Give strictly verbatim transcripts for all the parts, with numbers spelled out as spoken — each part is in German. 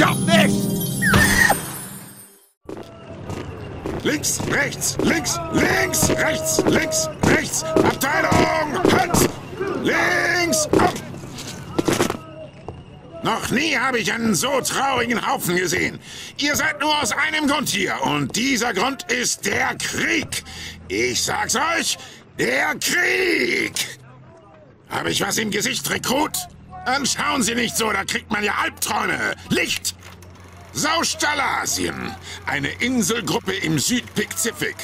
Komm nicht! Links, rechts, links, links, rechts, links, rechts. Abteilung, Hans! Links, ab! Noch nie habe ich einen so traurigen Haufen gesehen. Ihr seid nur aus einem Grund hier und dieser Grund ist der Krieg. Ich sag's euch, der Krieg! Habe ich was im Gesicht, Rekrut? Dann schauen Sie nicht so, da kriegt man ja Albträume. Licht! Saustallasien, eine Inselgruppe im Südpazifik.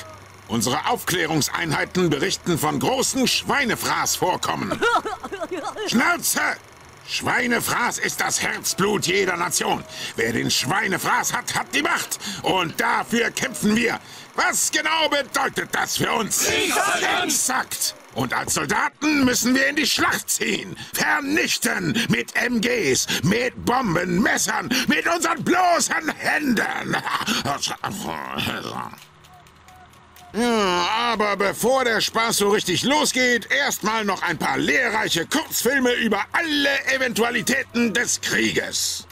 Unsere Aufklärungseinheiten berichten von großen Schweinefraßvorkommen. Schnauze! Schweinefraß ist das Herzblut jeder Nation. Wer den Schweinefraß hat, hat die Macht. Und dafür kämpfen wir. Was genau bedeutet das für uns? Exakt! Und als Soldaten müssen wir in die Schlacht ziehen. Vernichten mit M Gs, mit Bomben, Messern, mit unseren bloßen Händen. Ja, aber bevor der Spaß so richtig losgeht, erstmal noch ein paar lehrreiche Kurzfilme über alle Eventualitäten des Krieges.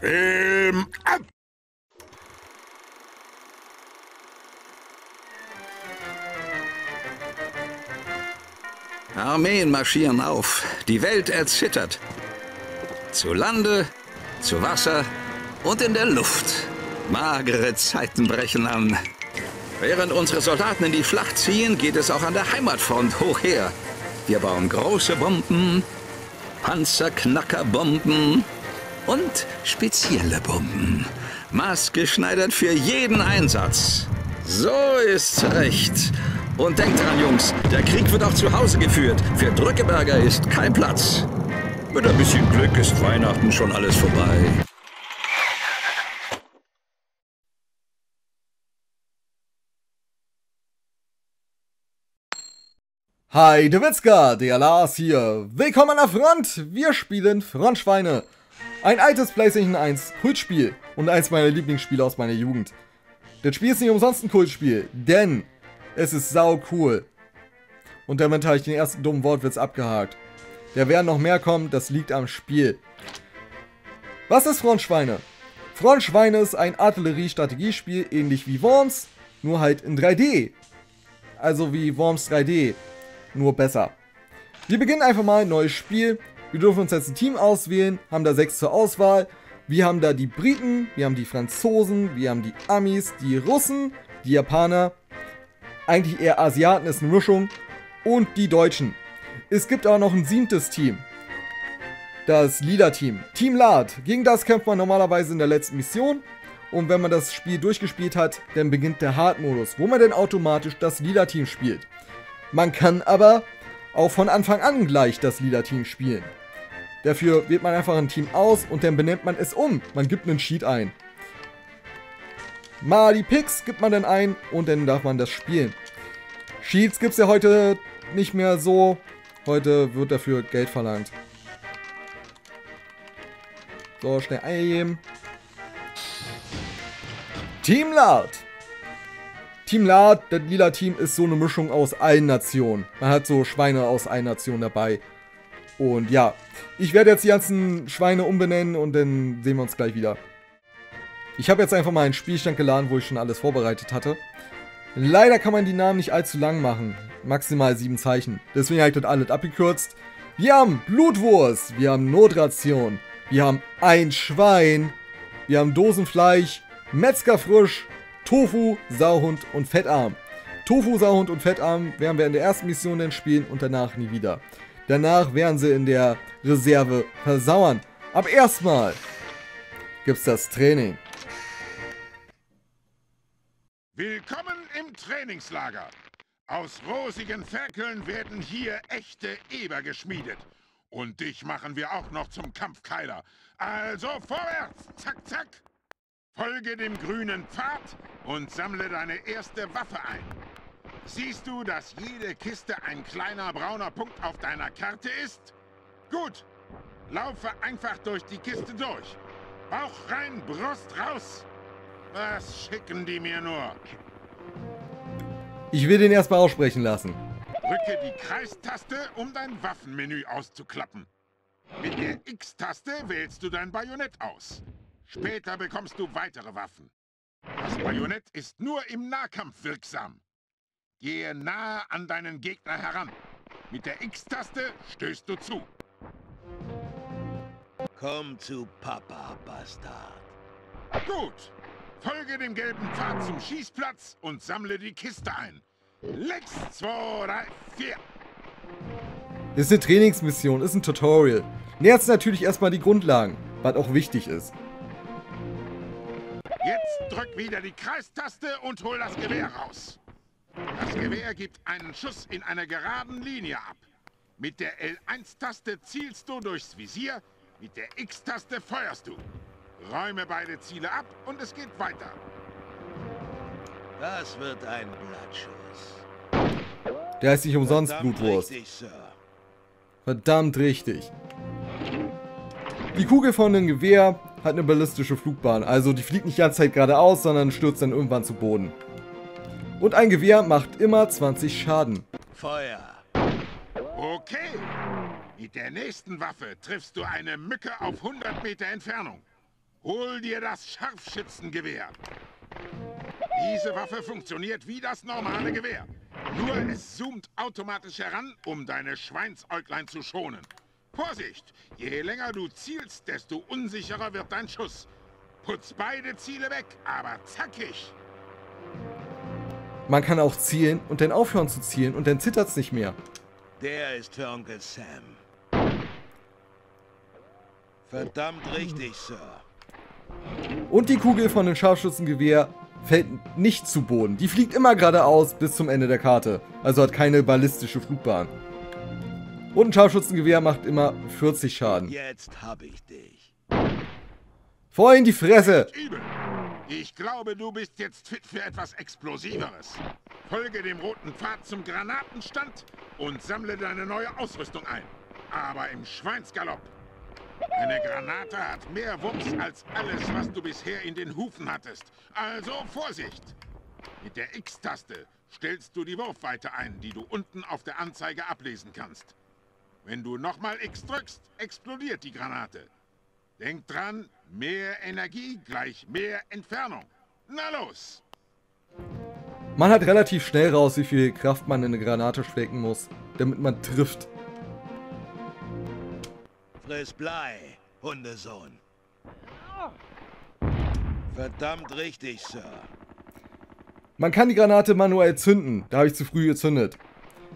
Film ab! Armeen marschieren auf, die Welt erzittert. Zu Lande, zu Wasser und in der Luft. Magere Zeiten brechen an. Während unsere Soldaten in die Schlacht ziehen, geht es auch an der Heimatfront hoch her. Wir bauen große Bomben, Panzerknackerbomben und spezielle Bomben. Maßgeschneidert für jeden Einsatz. So ist's recht. Und denkt dran, Jungs, der Krieg wird auch zu Hause geführt. Für Drückeberger ist kein Platz. Mit ein bisschen Glück ist Weihnachten schon alles vorbei. Heyedewitzka, der Lars hier. Willkommen an der Front. Wir spielen Frontschweine. Ein altes Playstation eins Kultspiel und eins meiner Lieblingsspiele aus meiner Jugend. Das Spiel ist nicht umsonst ein Kultspiel, denn es ist sau cool. Und damit habe ich den ersten dummen Wortwitz abgehakt. Da werden noch mehr kommen, das liegt am Spiel. Was ist Frontschweine? Frontschweine ist ein Artillerie-Strategiespiel, ähnlich wie Worms, nur halt in drei D. Also wie Worms drei D, nur besser. Wir beginnen einfach mal ein neues Spiel. Wir dürfen uns jetzt ein Team auswählen, haben da sechs zur Auswahl. Wir haben da die Briten, wir haben die Franzosen, wir haben die Amis, die Russen, die Japaner. Eigentlich eher Asiaten, ist eine Mischung. Und die Deutschen. Es gibt auch noch ein siebtes Team. Das Lila-Team. Team Lard. Gegen das kämpft man normalerweise in der letzten Mission. Und wenn man das Spiel durchgespielt hat, dann beginnt der Hard-Modus, wo man dann automatisch das Lila-Team spielt. Man kann aber auch von Anfang an gleich das Lila-Team spielen. Dafür wählt man einfach ein Team aus und dann benennt man es um. Man gibt einen Cheat ein. Mal die Picks gibt man dann ein und dann darf man das spielen. Cheats gibt es ja heute nicht mehr so. Heute wird dafür Geld verlangt. So, schnell eingeben. Team Lard. Team Lard, das lila Team, ist so eine Mischung aus allen Nationen. Man hat so Schweine aus allen Nationen dabei. Und ja, ich werde jetzt die ganzen Schweine umbenennen und dann sehen wir uns gleich wieder. Ich habe jetzt einfach mal einen Spielstand geladen, wo ich schon alles vorbereitet hatte. Leider kann man die Namen nicht allzu lang machen. Maximal sieben Zeichen. Deswegen habe ich das alles abgekürzt. Wir haben Blutwurst. Wir haben Notration. Wir haben ein Schwein. Wir haben Dosenfleisch. Metzgerfrisch. Tofu, Sauhund und Fettarm. Tofu, Sauhund und Fettarm werden wir in der ersten Mission dann spielen und danach nie wieder. Danach werden sie in der Reserve versauern. Aber erstmal gibt's das Training. Willkommen im Trainingslager. Aus rosigen Ferkeln werden hier echte Eber geschmiedet. Und dich machen wir auch noch zum Kampfkeiler. Also vorwärts, zack, zack. Folge dem grünen Pfad und sammle deine erste Waffe ein. Siehst du, dass jede Kiste ein kleiner brauner Punkt auf deiner Karte ist? Gut, laufe einfach durch die Kiste durch. Bauch rein, Brust raus. Was schicken die mir nur? Ich will den erstmal aussprechen lassen. Drücke die Kreistaste, um dein Waffenmenü auszuklappen. Mit der X-Taste wählst du dein Bajonett aus. Später bekommst du weitere Waffen. Das Bajonett ist nur im Nahkampf wirksam. Gehe nahe an deinen Gegner heran. Mit der X-Taste stößt du zu. Komm zu Papa, Bastard. Gut. Folge dem gelben Pfad zum Schießplatz und sammle die Kiste ein. Lex, zwei, drei, vier. Das ist eine Trainingsmission, ist ein Tutorial. Lernst natürlich erstmal die Grundlagen, was auch wichtig ist. Jetzt drück wieder die Kreistaste und hol das Gewehr raus. Das Gewehr gibt einen Schuss in einer geraden Linie ab. Mit der L eins Taste zielst du durchs Visier, mit der X-Taste feuerst du. Räume beide Ziele ab und es geht weiter. Das wird ein Blattschuss. Der ist nicht umsonst Verdammt Blutwurst. Richtig, Verdammt richtig. Die Kugel von dem Gewehr hat eine ballistische Flugbahn. Also die fliegt nicht die ganze Zeit geradeaus, sondern stürzt dann irgendwann zu Boden. Und ein Gewehr macht immer zwanzig Schaden. Feuer. Okay. Mit der nächsten Waffe triffst du eine Mücke auf hundert Meter Entfernung. Hol dir das Scharfschützengewehr. Diese Waffe funktioniert wie das normale Gewehr. Nur es zoomt automatisch heran, um deine Schweinsäuglein zu schonen. Vorsicht! Je länger du zielst, desto unsicherer wird dein Schuss. Putz beide Ziele weg, aber zackig! Man kann auch zielen und dann aufhören zu zielen und dann zittert's nicht mehr. Der ist für Onkel Sam. Verdammt richtig, Sir. Und die Kugel von dem Scharfschützengewehr fällt nicht zu Boden. Die fliegt immer geradeaus bis zum Ende der Karte. Also hat keine ballistische Flugbahn. Und ein Scharfschützengewehr macht immer vierzig Schaden. Jetzt hab ich dich. Vor in die Fresse! Übel. Ich glaube, du bist jetzt fit für etwas Explosiveres. Folge dem roten Pfad zum Granatenstand und sammle deine neue Ausrüstung ein. Aber im Schweinsgalopp. Eine Granate hat mehr Wumms als alles, was du bisher in den Hufen hattest. Also Vorsicht! Mit der X-Taste stellst du die Wurfweite ein, die du unten auf der Anzeige ablesen kannst. Wenn du nochmal X drückst, explodiert die Granate. Denk dran, mehr Energie gleich mehr Entfernung. Na los! Man hat relativ schnell raus, wie viel Kraft man in eine Granate stecken muss, damit man trifft. Friss Blei, Hundesohn. Verdammt richtig, Sir. Man kann die Granate manuell zünden. Da habe ich zu früh gezündet.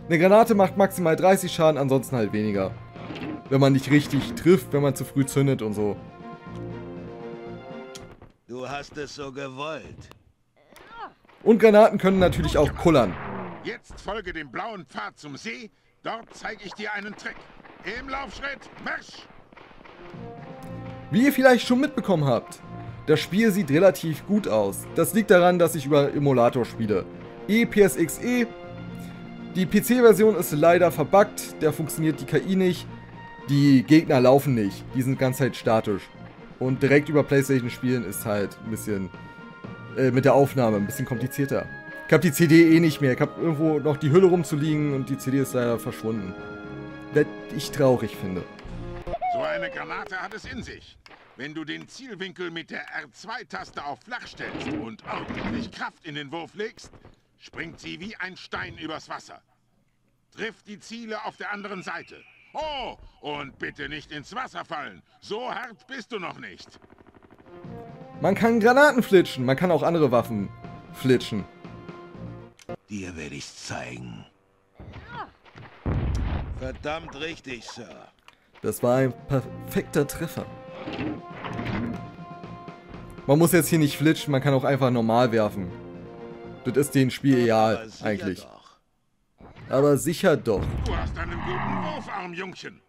Eine Granate macht maximal dreißig Schaden, ansonsten halt weniger. Wenn man nicht richtig trifft, wenn man zu früh zündet und so. Du hast es so gewollt. Und Granaten können natürlich auch kullern. Jetzt folge dem blauen Pfad zum See. Dort zeige ich dir einen Trick. Im Laufschritt, Marsch! Wie ihr vielleicht schon mitbekommen habt, das Spiel sieht relativ gut aus. Das liegt daran, dass ich über Emulator spiele. E P S X E. Die P C-Version ist leider verbuggt, da funktioniert die K I nicht. Die Gegner laufen nicht, die sind ganz halt statisch. Und direkt über Playstation spielen ist halt ein bisschen, äh, mit der Aufnahme ein bisschen komplizierter. Ich hab die C D eh nicht mehr, ich hab irgendwo noch die Hülle rumzuliegen und die C D ist leider verschwunden. Das ich traurig finde. So eine Granate hat es in sich. Wenn du den Zielwinkel mit der R zwei Taste auf flach stellst und ordentlich Kraft in den Wurf legst, springt sie wie ein Stein übers Wasser. Triff die Ziele auf der anderen Seite. Oh, und bitte nicht ins Wasser fallen. So hart bist du noch nicht. Man kann Granaten flitschen, man kann auch andere Waffen flitschen. Dir werde ich's zeigen. Verdammt richtig, Sir. Das war ein perfekter Treffer. Man muss jetzt hier nicht flitschen, man kann auch einfach normal werfen. Das ist dem Spiel egal, eigentlich. Doch. Aber sicher doch. Du hast einen guten Wurfarm, Jungchen.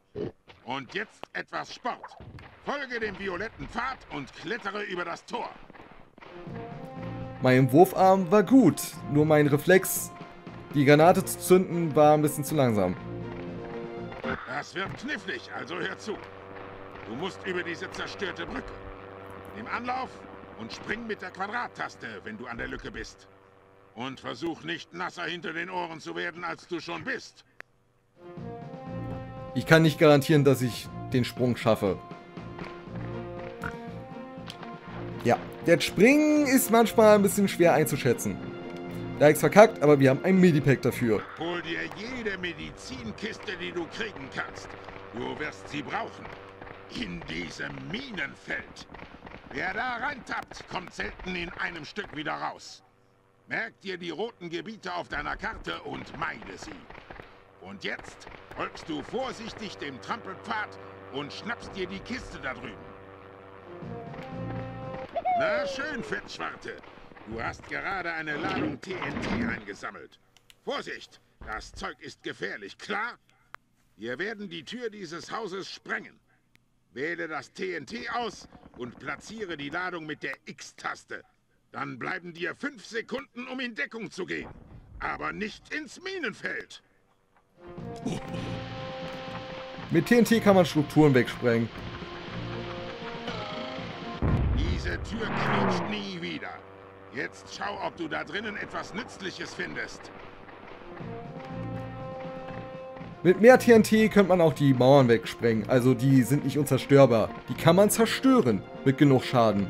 Und jetzt etwas Sport. Folge dem violetten Pfad und klettere über das Tor. Mein Wurfarm war gut, nur mein Reflex, die Granate zu zünden, war ein bisschen zu langsam. Das wird knifflig, also hör zu. Du musst über diese zerstörte Brücke. Nimm Anlauf und spring mit der Quadrat-Taste, wenn du an der Lücke bist. Und versuch nicht nasser hinter den Ohren zu werden, als du schon bist. Ich kann nicht garantieren, dass ich den Sprung schaffe. Ja, das Springen ist manchmal ein bisschen schwer einzuschätzen. Da ist verkackt, aber wir haben ein Medipack dafür. Hol dir jede Medizinkiste, die du kriegen kannst. Du wirst sie brauchen. In diesem Minenfeld. Wer da reintappt, kommt selten in einem Stück wieder raus. Merk dir die roten Gebiete auf deiner Karte und meide sie. Und jetzt folgst du vorsichtig dem Trampelpfad und schnappst dir die Kiste da drüben. Na schön, Fettschwarte. Du hast gerade eine Ladung T N T eingesammelt. Vorsicht, das Zeug ist gefährlich, klar? Wir werden die Tür dieses Hauses sprengen. Wähle das T N T aus und platziere die Ladung mit der X-Taste. Dann bleiben dir fünf Sekunden, um in Deckung zu gehen. Aber nicht ins Minenfeld. Mit T N T kann man Strukturen wegsprengen. Diese Tür quietscht nie wieder. Jetzt schau, ob du da drinnen etwas Nützliches findest. Mit mehr T N T könnte man auch die Mauern wegsprengen. Also die sind nicht unzerstörbar. Die kann man zerstören mit genug Schaden.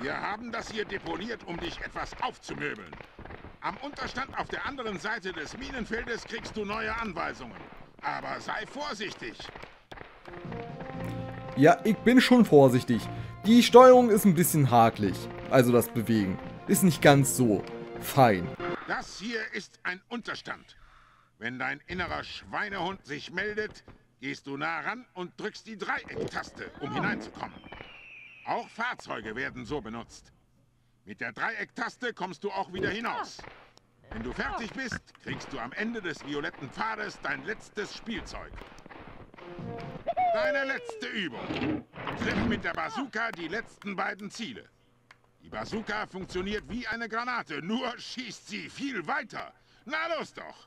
Wir haben das hier deponiert, um dich etwas aufzumöbeln. Am Unterstand auf der anderen Seite des Minenfeldes kriegst du neue Anweisungen. Aber sei vorsichtig. Ja, ich bin schon vorsichtig. Die Steuerung ist ein bisschen hakelig. Also das Bewegen. Ist nicht ganz so fein. Das hier ist ein Unterstand. Wenn dein innerer Schweinehund sich meldet, gehst du nah ran und drückst die Dreiecktaste, um hineinzukommen. Auch Fahrzeuge werden so benutzt. Mit der Dreiecktaste kommst du auch wieder hinaus. Wenn du fertig bist, kriegst du am Ende des violetten Pfades dein letztes Spielzeug. Deine letzte Übung. Triff mit der Bazooka die letzten beiden Ziele. Die Bazooka funktioniert wie eine Granate, nur schießt sie viel weiter. Na los doch!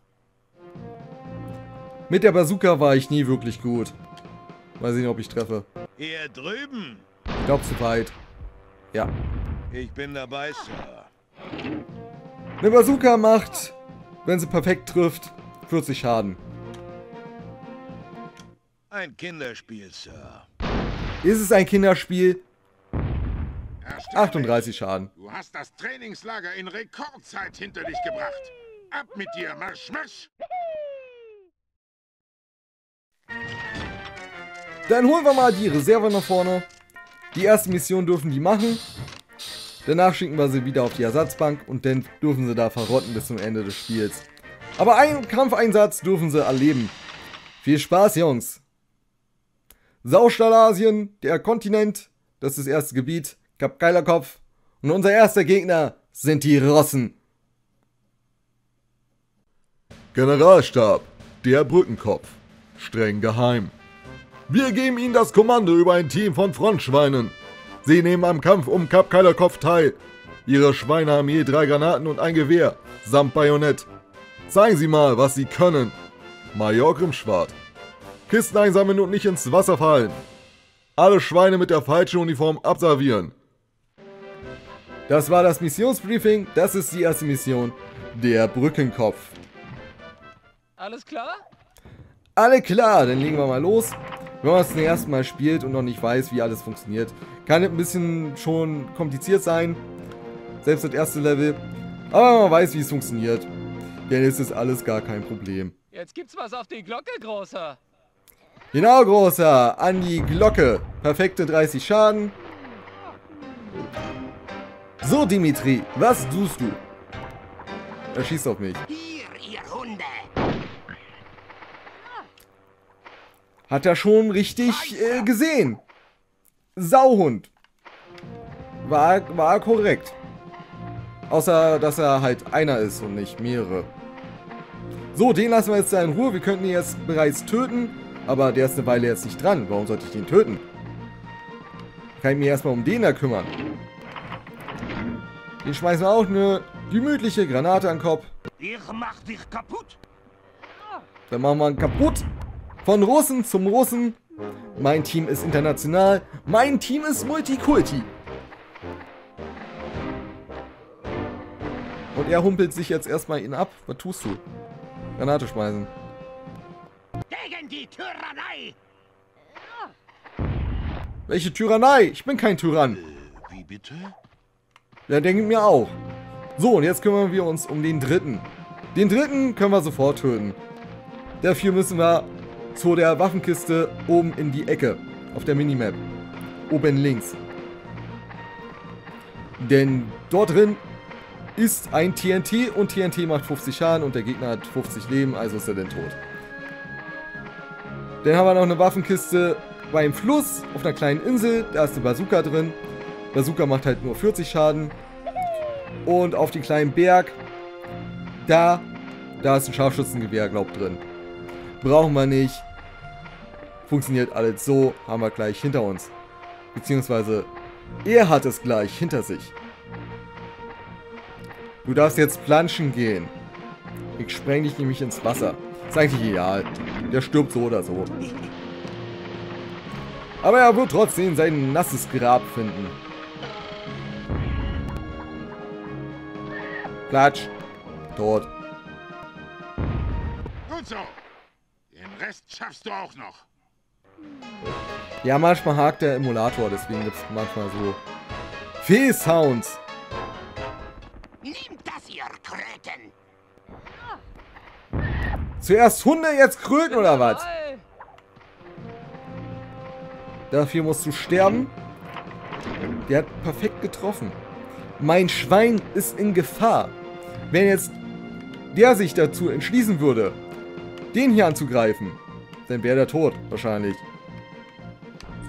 Mit der Bazooka war ich nie wirklich gut. Weiß ich nicht, ob ich treffe. Hier drüben! Ich glaube zu weit. Ja. Ich bin dabei, Sir. Eine Bazooka macht, wenn sie perfekt trifft, vierzig Schaden. Ein Kinderspiel, Sir. Ist es ein Kinderspiel? achtunddreißig Schaden. Du hast das Trainingslager in Rekordzeit hinter dich gebracht. Ab mit dir, marsch, marsch! Dann holen wir mal die Reserve nach vorne. Die erste Mission dürfen die machen. Danach schicken wir sie wieder auf die Ersatzbank und dann dürfen sie da verrotten bis zum Ende des Spiels. Aber einen Kampfeinsatz dürfen sie erleben. Viel Spaß, Jungs! Saustallasien, der Kontinent, das ist das erste Gebiet. Kap Keilerkopf. Und unser erster Gegner sind die Russen. Generalstab, der Brückenkopf. Streng geheim. Wir geben Ihnen das Kommando über ein Team von Frontschweinen. Sie nehmen am Kampf um Kap Keilerkopf teil. Ihre Schweine haben je drei Granaten und ein Gewehr, samt Bajonett. Zeigen Sie mal, was Sie können. Major Grimmschwart. Kisten einsammeln und nicht ins Wasser fallen. Alle Schweine mit der falschen Uniform abservieren. Das war das Missionsbriefing. Das ist die erste Mission. Der Brückenkopf. Alles klar? Alle klar, dann legen wir mal los. Wenn man es zum ersten Mal spielt und noch nicht weiß, wie alles funktioniert, kann es ein bisschen schon kompliziert sein. Selbst das erste Level. Aber wenn man weiß, wie es funktioniert, dann ist es alles gar kein Problem. Jetzt gibt's was auf die Glocke, Großer. Genau, Großer. An die Glocke. Perfekte dreißig Schaden. So, Dimitri, was tust du? Er schießt auf mich. Hier, ihr Hunde. Hat er schon richtig äh, gesehen. Sauhund. War, war korrekt. Außer, dass er halt einer ist und nicht mehrere. So, den lassen wir jetzt da in Ruhe. Wir könnten ihn jetzt bereits töten. Aber der ist eine Weile jetzt nicht dran. Warum sollte ich den töten? Kann ich mich erstmal um den da kümmern. Den schmeißen wir auch eine gemütliche Granate an den Kopf. Ich mach dich kaputt. Dann machen wir ihn kaputt. Von Russen zum Russen. Mein Team ist international. Mein Team ist Multikulti. Und er humpelt sich jetzt erstmal ihn ab. Was tust du? Granate schmeißen. Gegen die Tyrannei! Welche Tyrannei? Ich bin kein Tyrann. Äh, wie bitte? Ja, denke mir auch. So, und jetzt kümmern wir uns um den dritten. Den dritten können wir sofort töten. Dafür müssen wir zu der Waffenkiste oben in die Ecke. Auf der Minimap. Oben links. Denn dort drin ist ein T N T und T N T macht fünfzig Schaden und der Gegner hat fünfzig Leben, also ist er denn tot. Dann haben wir noch eine Waffenkiste beim Fluss auf einer kleinen Insel. Da ist eine Bazooka drin. Bazooka macht halt nur vierzig Schaden. Und auf den kleinen Berg, da, da ist ein Scharfschützengewehr, glaub drin. Brauchen wir nicht. Funktioniert alles so, haben wir gleich hinter uns. Beziehungsweise, er hat es gleich hinter sich. Du darfst jetzt planschen gehen. Ich spreng dich nämlich ins Wasser. Ist eigentlich egal. Der stirbt so oder so. Aber er wird trotzdem sein nasses Grab finden. Platsch. Tot. Gut so. Den Rest schaffst du auch noch. Ja, manchmal hakt der Emulator, deswegen gibt es manchmal so Fee-Sounds. Nehmt das, ihr Kröten! Zuerst Hunde, jetzt Kröten, oder was? Dafür musst du sterben. Der hat perfekt getroffen. Mein Schwein ist in Gefahr. Wenn jetzt der sich dazu entschließen würde, den hier anzugreifen, dann wäre der tot, wahrscheinlich.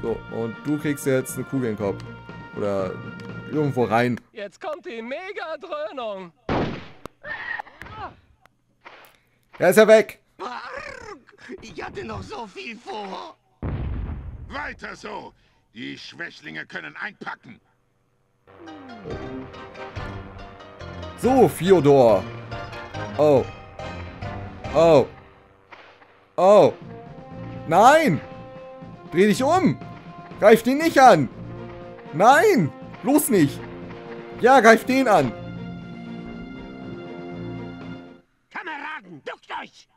So, und du kriegst jetzt eine Kugel in den Kopf. Oder irgendwo rein. Jetzt kommt die Mega-Dröhnung. Da ist er weg. Ich hatte noch so viel vor. Weiter so. Die Schwächlinge können einpacken. So, Fyodor. Oh. Oh. Oh. Nein. Dreh dich um. Greif den nicht an. Nein. Bloß nicht. Ja, greif den an. Kameraden, duckt euch!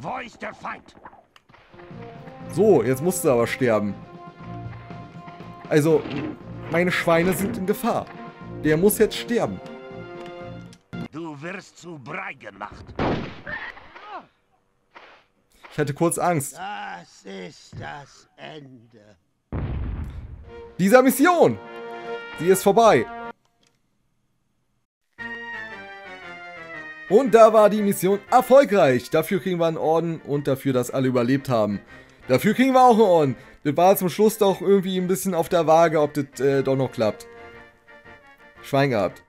Wo ist der Feind? So, jetzt musst du aber sterben. Also, meine Schweine sind in Gefahr. Der muss jetzt sterben. Du wirst zu Brei gemacht. Ich hatte kurz Angst. Das ist das Ende dieser Mission. Sie ist vorbei. Und da war die Mission erfolgreich. Dafür kriegen wir einen Orden und dafür, dass alle überlebt haben. Dafür kriegen wir auch einen Orden. Das war zum Schluss doch irgendwie ein bisschen auf der Waage, ob das äh, doch noch klappt. Schwein gehabt.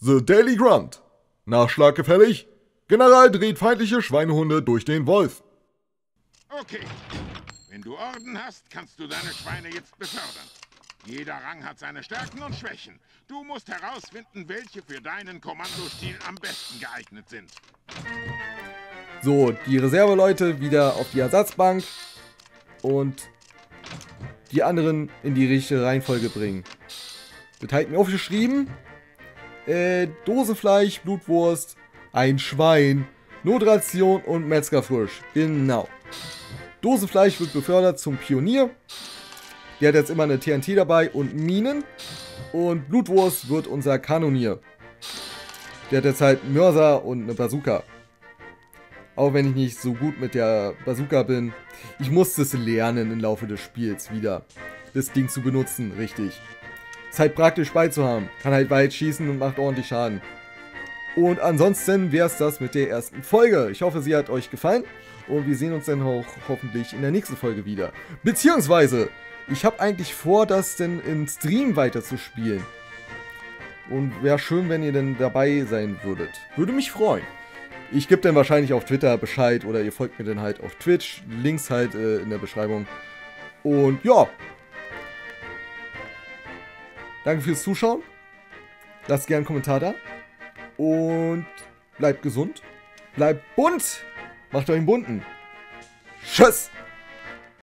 The Daily Grunt. Nachschlag gefällig? General dreht feindliche Schweinehunde durch den Wolf. Okay. Wenn du Orden hast, kannst du deine Schweine jetzt befördern. Jeder Rang hat seine Stärken und Schwächen. Du musst herausfinden, welche für deinen Kommandostil am besten geeignet sind. So, die Reserveleute wieder auf die Ersatzbank. Und die anderen in die richtige Reihenfolge bringen. Das hat mir aufgeschrieben. Äh, Dosenfleisch, Blutwurst. Ein Schwein, Notration und Metzgerfrisch. Genau. Dosenfleisch wird befördert zum Pionier. Der hat jetzt immer eine T N T dabei und Minen. Und Blutwurst wird unser Kanonier. Der hat jetzt halt Mörser und eine Bazooka. Auch wenn ich nicht so gut mit der Bazooka bin. Ich musste es lernen im Laufe des Spiels wieder. Das Ding zu benutzen, richtig. Ist halt praktisch beizuhaben. Kann halt weit schießen und macht ordentlich Schaden. Und ansonsten wäre es das mit der ersten Folge. Ich hoffe, sie hat euch gefallen. Und wir sehen uns dann auch hoffentlich in der nächsten Folge wieder. Beziehungsweise, ich habe eigentlich vor, das denn im Stream weiter zu spielen. Und wäre schön, wenn ihr denn dabei sein würdet. Würde mich freuen. Ich gebe dann wahrscheinlich auf Twitter Bescheid oder ihr folgt mir dann halt auf Twitch. Links halt äh, in der Beschreibung. Und ja. Danke fürs Zuschauen. Lasst gerne einen Kommentar da. Und bleibt gesund, bleibt bunt, macht euch einen bunten. Tschüss!